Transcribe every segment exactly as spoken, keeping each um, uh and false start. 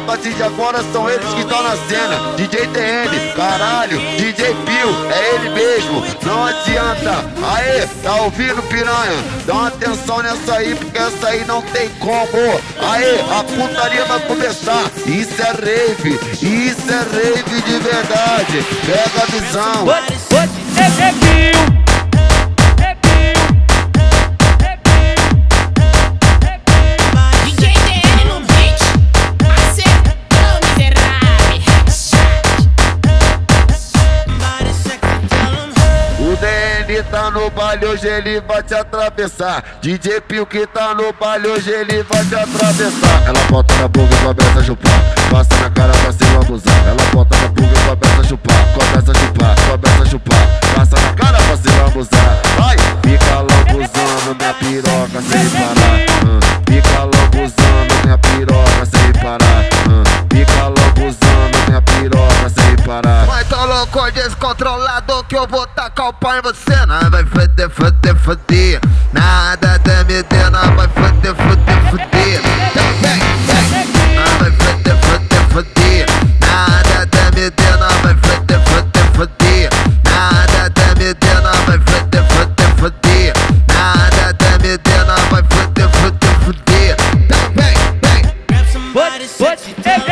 a partir de agora são eles que estão na cena. D J D N, caralho, D J P I U, é ele mesmo, não adianta. Aê, tá ouvindo, piranha? Dá uma atenção nessa aí, porque essa aí não tem como. Aê, a putaria vai começar. Isso é rave, isso é rave de verdade. Pega a visão. Hoje é P I U. Tá no baile, hoje ele vai te atravessar. D J P I U que tá no baile, hoje ele vai te atravessar. Ela bota na bunda e começa a chupar, passa na cara pra se abusar. Ela bota na bunda e começa a chupar, começa a chupar, começa a chupar, passa na cara pra se abusar. Vai, fica logo usando minha piroca sem parar. Hum. Fica logo usando minha piroca sem parar. Hum. Fica logo usando minha piroca sem parar. Vai tão louco, descontrolado, que eu vou tacar o pau em você. Não vai foder, foder, foder. Nada da me der, não vai foder, foder, foder. Não vai foder, foder, foder. Nada da me der, não vai foder, foder, foder. Nada da me der, não vai foder, foder, foder. Nada da me der, não vai foder, foder, foder. Grab somebody, put you down.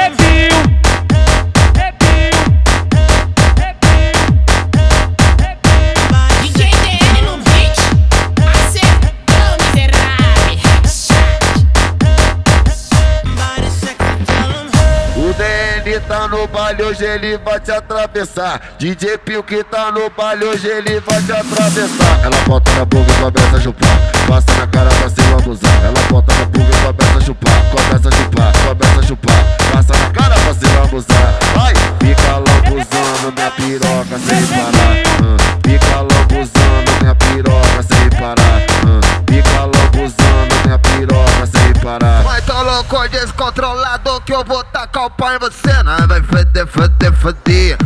Tá no baile, hoje ele vai te atravessar. D J P I U que tá no baile, hoje ele vai te atravessar. Ela bota na bunda e começa a chupar, passa na cara pra se abusar. Ela bota na bunda e começa a chupar, começa a chupar, começa a chupar, passa na cara pra se abusar. Vai, fica logo usando minha piroca sem parar. Hum. Fica logo usando minha piroca sem parar. Hum. Fica logo usando minha piroca sem parar. Vai tão louco, descontrolado, que eu vou tacar o pau em você. Não vai foder, foder, foder.